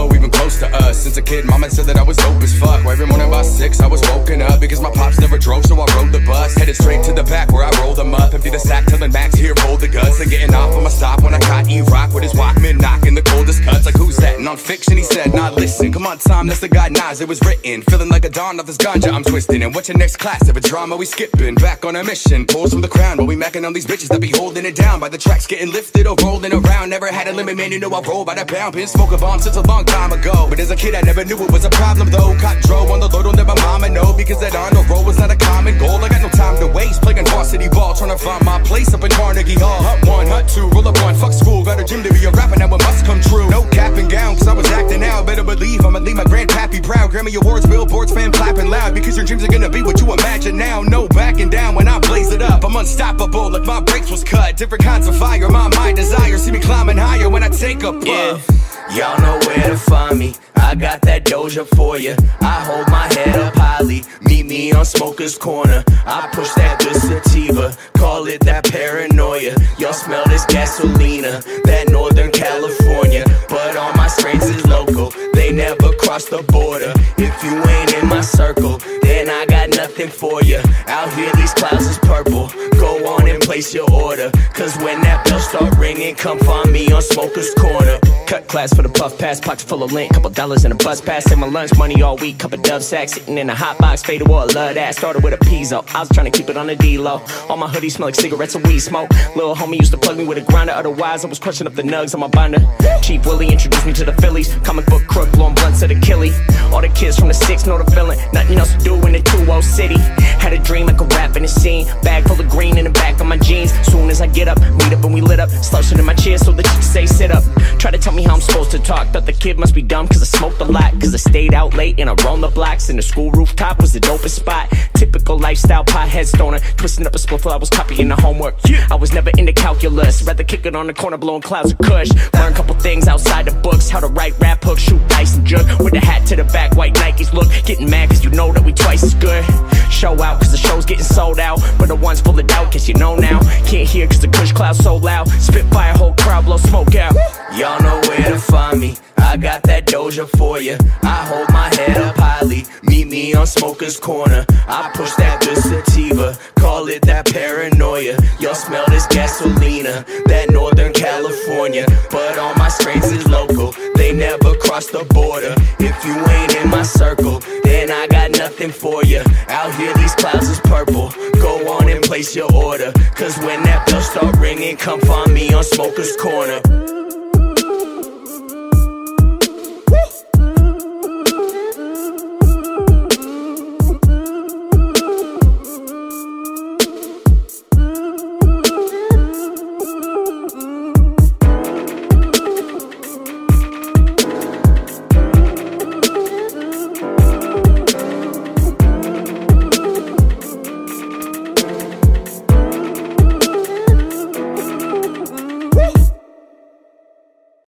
flow even close to us. Since a kid, mama said that I was dope as fuck. Every morning by 6, I was woken up because my pops never drove, so I rode the bus. Headed straight to the back where I rolled them up. Empty the sack, telling Max here, roll the guts. And getting off on my stop when I caught E-Rock with his Walkman knocking the coldest cuts. Like, who's that? Non-fiction, he said, nah, listen. Come on, Tom, that's the guy Nas, it was written. Feeling like a don off this ganja I'm twisting. And what's your next class? If a drama, we skipping. Back on a mission, pulls from the crown while we macking on these bitches that be holding it down. By the tracks getting lifted or rolling around. Never had a limit, man, you know I roll by the pound. Been smoking bomb since a long time ago. But as a kid, I never knew it was a problem, though. Caught dro on the load, don't let my mama know. Because that on the road was not a common goal. I got no time to waste, playing varsity ball. Trying to find my place up in Carnegie Hall. Hut 1, hut 2, roll up 1, fuck school. Got a gym to be a rapper, now it must come true. No cap and gown, cause I was acting out. Better believe I'ma leave my grandpappy proud. Grammy Awards, billboards, fan clapping loud. Because your dreams are gonna be what you imagine now. No backing down when I blaze it up. I'm unstoppable, like my brakes was cut. Different kinds of fire, my desire. See me climbing higher when I take a puff. Y'all know where to find me. I got that Doja for ya. I hold my head up highly. Meet me on Smoker's Corner. I push that good sativa. Call it that paranoia. Y'all smell this gasolina, that Northern California. But all my strains is local. They never cross the border. If you ain't in my circle, then I got nothing for ya. Out here these clouds is purple. Go on and place your order. Cause when that bell start ringing, come find me on Smoker's Corner. Cut class for the puff pass, pocket full of lint, couple dollars in a bus pass. Save my lunch money all week, cup of Dove sack, sitting in a hot box, fade away, love that. Started with a piezo, I was trying to keep it on the D-low. All my hoodies smell like cigarettes and weed smoke. Little homie used to plug me with a grinder, otherwise I was crushing up the nugs on my binder. Chief Willie introduced me to the Phillies, comic book crook, blowing blunts at Achilles. All the kids from the 6 know the feeling, nothing else to do in the 2-0 city. Had a dream I could rap in the scene, bag full of green in the back of my jeans. Soon as I get up, meet up and we lit up, slouching in my chair so the chicks say sit up. Try to tell me how I'm supposed to talk, thought the kid must be dumb cause I smoked a lot. Cause I stayed out late and I roamed the blocks, and the school rooftop was the dopest spot. Typical lifestyle, pothead stoner, twisting up a spliff while I was copying the homework. I was never into calculus, rather kick it on the corner blowing clouds of kush. Learn a couple things outside the books, how to write rap hooks, shoot dice and jerk. With a hat to the back, white Nikes look, getting mad cause you know that we twice as good. Show out cause the show's getting sold out, but the one's full of doubt cause you know now. Can't hear cause the kush cloud's so loud, spitfire whole crowd blow smoke out. Y'all know where to find me. I got that Doja for ya. I hold my head up highly. Meet me on Smoker's Corner. I push that good sativa. Call it that paranoia. Y'all smell this gasolina, that Northern California. But all my strains is local. They never cross the border. If you ain't in my circle, then I got nothing for ya. Out here these clouds is purple. Go on and place your order. Cause when that bell start ringing, come find me on Smoker's Corner.